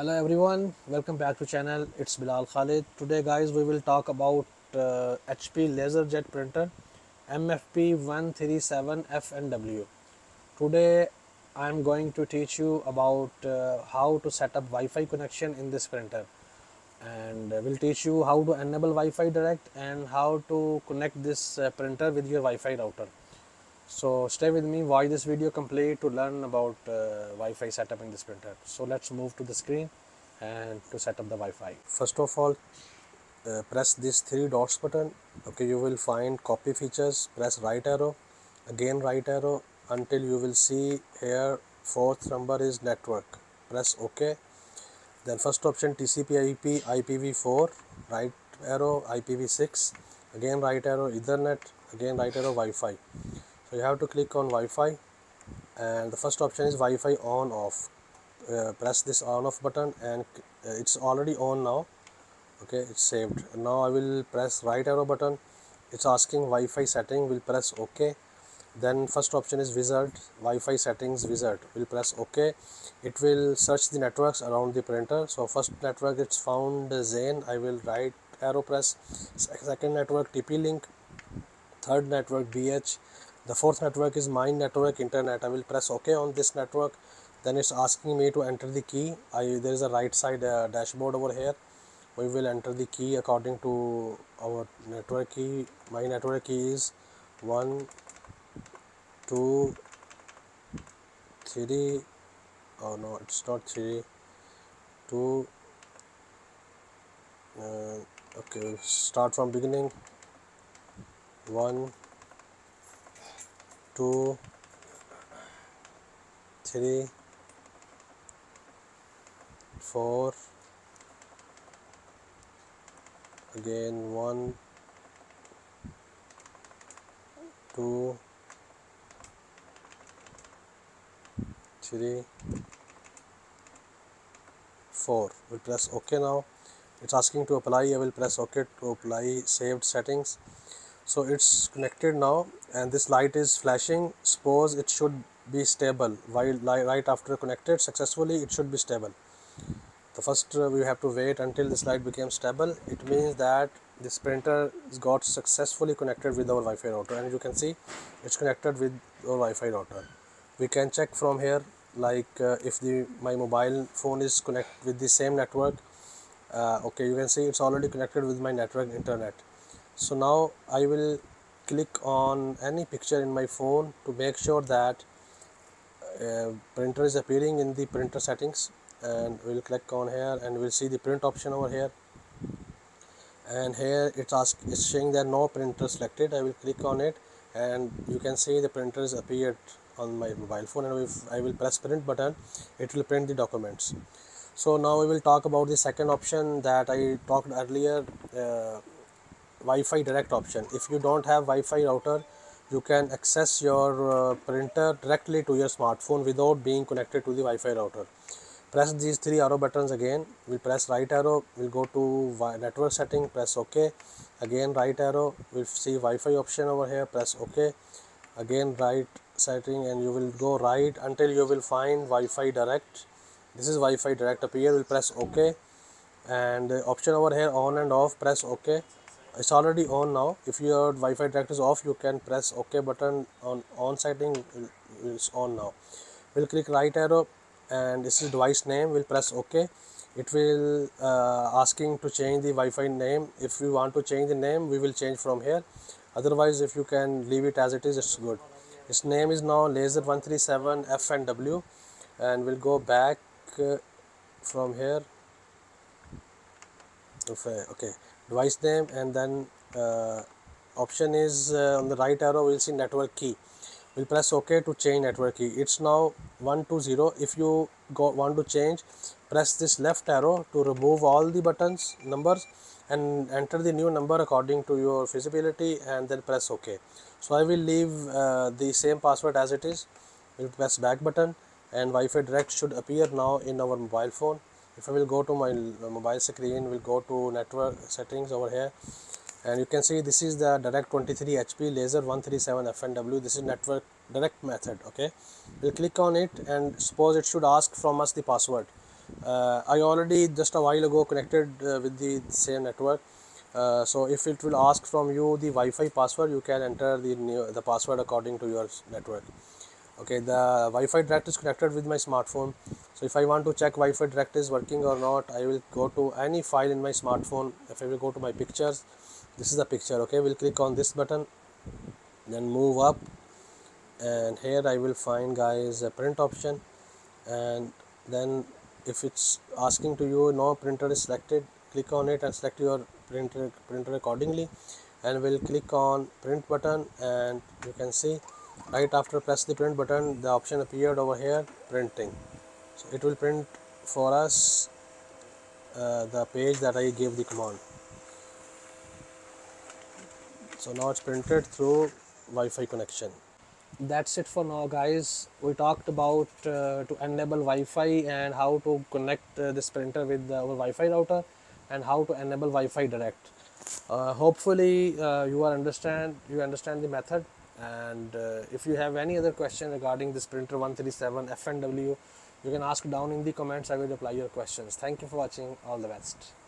Hello everyone, welcome back to channel. It's Bilal Khalid. Today guys we will talk about HP LaserJet printer MFP 137fnw. Today I am going to teach you about how to set up Wi-Fi connection in this printer, and we'll teach you how to enable Wi-Fi direct and how to connect this printer with your Wi-Fi router. So stay with me, watch this video complete to learn about Wi-Fi setup in this printer. So let's move to the screen and to set up the Wi-Fi. First of all, press this three dots button. Okay, you will find copy features. Press right arrow, again right arrow, until you will see here fourth number is network. Press OK. Then first option TCP/IP, IPv4, right arrow, IPv6, again right arrow, Ethernet, again right arrow, Wi-Fi. So you have to click on Wi-Fi, and the first option is Wi-Fi on off. Press this on off button, and it's already on now. Okay, it's saved. Now I will press right arrow button. It's asking Wi-Fi setting. We'll press OK. Then first option is wizard, Wi-Fi settings wizard. We'll press OK. It will search the networks around the printer. So first network, it's found Zain. I will right arrow press. Second network TP-Link. Third network BH. The fourth network is my network internet. I will press OK on this network. Then it's asking me to enter the key. There is a right side dashboard over here. We will enter the key according to our network key. My network key is 1, 2, 3. Oh no, it's not 3. 2. Okay, start from beginning. 1, 2, 3, 4, again 1, 2, 3, 4. We'll press OK now. It's asking to apply. I will press OK to apply saved settings. So it's connected now, and this light is flashing. Suppose it should be stable. While right after connected successfully, it should be stable. The first we have to wait until this light becomes stable. It means that this printer got successfully connected with our Wi-Fi router, and you can see it's connected with our Wi-Fi router. We can check from here, like if my mobile phone is connected with the same network. Okay, you can see it's already connected with my network internet. So now I will click on any picture in my phone to make sure that printer is appearing in the printer settings, and we'll click on here and we'll see the print option over here, and here it's showing that no printer selected. I will click on it, and you can see the printer is appeared on my mobile phone, and if I will press print button, it will print the documents. So now we will talk about the second option that I talked earlier, Wi-Fi direct option. If you don't have Wi-Fi router, you can access your printer directly to your smartphone without being connected to the Wi-Fi router. Press these three arrow buttons again. We'll press right arrow, we'll go to network setting, press OK. Again right arrow, we'll see Wi-Fi option over here, press OK. Again right setting, and you will go right until you will find Wi-Fi direct. This is Wi-Fi direct appear. We'll press OK, and the option over here on and off, press OK. It's already on now. If your Wi-Fi direct is off, you can press OK button on setting. It's on now. We'll click right arrow, and this is device name. We'll press OK. It will asking to change the Wi-Fi name. If you want to change the name, we will change from here. Otherwise, if you can leave it as it is, it's good. Its name is now Laser 137fnw, and we'll go back from here. Okay. Device name, and then option is on the right arrow, we'll see network key. We'll press OK to change network key. It's now 120. If you want to change, press this left arrow to remove all the buttons, numbers, and enter the new number according to your feasibility, and then press OK. So I will leave the same password as it is. We'll press back button, and Wi-Fi direct should appear now in our mobile phone. If I will go to my mobile screen, we'll go to network settings over here, and you can see this is the direct 23 HP Laser 137fnw. This is network direct method. Okay, we'll click on it, and suppose it should ask from us the password. I already just a while ago connected with the same network. So if it will ask from you the Wi-Fi password, you can enter the password according to your network. Okay, the Wi-Fi Direct is connected with my smartphone. So if I want to check Wi-Fi Direct is working or not, I will go to any file in my smartphone. If I will go to my pictures, this is the picture. Okay, we'll click on this button, then move up, and here I will find, guys, a print option. And then if it's asking to you no printer is selected, click on it and select your printer accordingly, and we'll click on print button. And you can see right after press the print button, the option appeared over here, printing. So it will print for us the page that I gave the command. So now it's printed through Wi-Fi connection. That's it for now, guys. We talked about to enable Wi-Fi and how to connect this printer with our Wi-Fi router, and how to enable Wi-Fi Direct. Hopefully you understand the method. And if you have any other question regarding this printer 137 FNW, you can ask down in the comments. I will reply your questions. Thank you for watching. All the best.